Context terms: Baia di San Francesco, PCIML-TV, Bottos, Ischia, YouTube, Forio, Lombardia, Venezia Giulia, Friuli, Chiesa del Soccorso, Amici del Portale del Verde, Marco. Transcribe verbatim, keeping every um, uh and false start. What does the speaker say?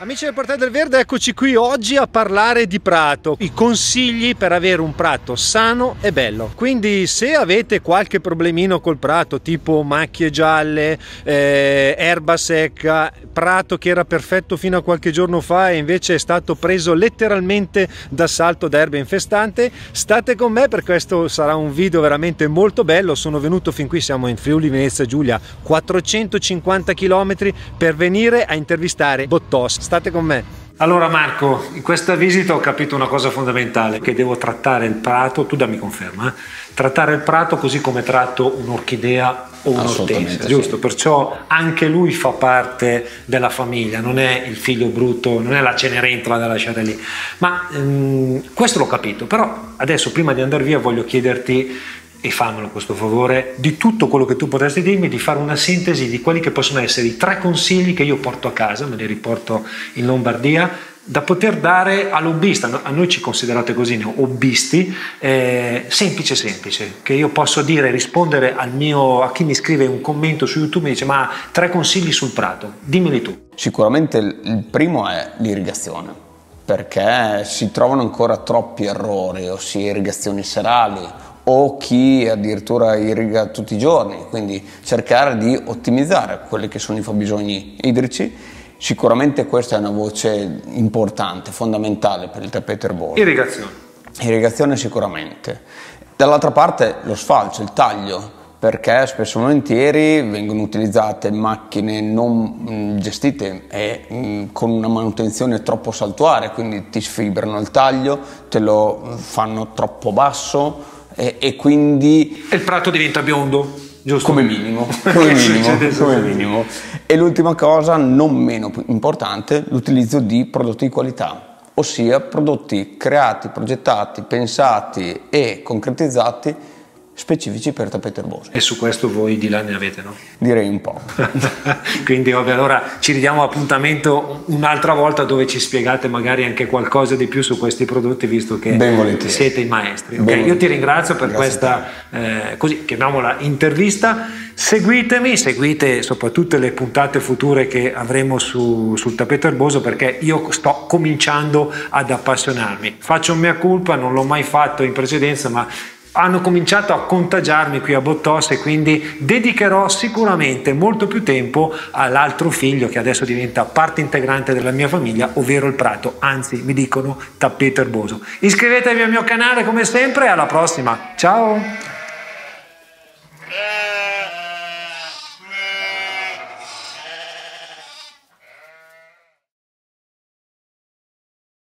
Amici del Portale del Verde, eccoci qui oggi a parlare di prato, i consigli per avere un prato sano e bello. Quindi se avete qualche problemino col prato, tipo macchie gialle, eh, erba secca, prato che era perfetto fino a qualche giorno fa e invece è stato preso letteralmente d'assalto da erbe infestanti, state con me perché questo sarà un video veramente molto bello. Sono venuto fin qui, siamo in Friuli, Venezia Giulia, quattrocentocinquanta chilometri per venire a intervistare Bottos. State con me. Allora Marco, in questa visita ho capito una cosa fondamentale, che devo trattare il prato, tu dammi conferma, eh? trattare il prato così come tratto un'orchidea o un'ortensia, giusto? Sì. Perciò anche lui fa parte della famiglia, non è il figlio brutto, non è la Cenerentola da lasciare lì. Ma ehm, questo l'ho capito, però adesso prima di andare via voglio chiederti, e fammelo questo favore, di tutto quello che tu potresti dirmi, di fare una sintesi di quelli che possono essere i tre consigli che io porto a casa, me li riporto in Lombardia, da poter dare all'hobbista. A noi ci considerate così, ne hobbisti, eh, semplice semplice, che io posso dire, rispondere al mio, a chi mi scrive un commento su YouTube, mi dice ma tre consigli sul prato, dimmeli tu. Sicuramente il primo è l'irrigazione, perché si trovano ancora troppi errori, ossia irrigazioni serali, o chi addirittura irriga tutti i giorni, quindi cercare di ottimizzare quelli che sono i fabbisogni idrici. Sicuramente questa è una voce importante, fondamentale per il tappeto erbolo. Irrigazione. Irrigazione sicuramente. Dall'altra parte lo sfalcio, il taglio, perché spesso e volentieri vengono utilizzate macchine non gestite e con una manutenzione troppo saltuaria, quindi ti sfibrano il taglio, te lo fanno troppo basso, E, e quindi il prato diventa biondo, giusto? Come minimo, come minimo, come minimo. E l'ultima cosa, non meno importante, l'utilizzo di prodotti di qualità, ossia prodotti creati, progettati, pensati e concretizzati specifici per tappeto erboso. E su questo voi di là ne avete, no? Direi un po'. Quindi vabbè, allora ci ridiamo appuntamento un'altra volta dove ci spiegate magari anche qualcosa di più su questi prodotti, visto che siete i maestri. Okay? Io ti ringrazio per Grazie questa, eh, così chiamiamola, intervista. Seguitemi, seguite soprattutto le puntate future che avremo su, sul tappeto erboso, perché io sto cominciando ad appassionarmi. Faccio mea culpa, non l'ho mai fatto in precedenza, ma hanno cominciato a contagiarmi qui a Bottos e quindi dedicherò sicuramente molto più tempo all'altro figlio che adesso diventa parte integrante della mia famiglia, ovvero il prato, anzi mi dicono tappeto erboso. Iscrivetevi al mio canale come sempre e alla prossima, ciao!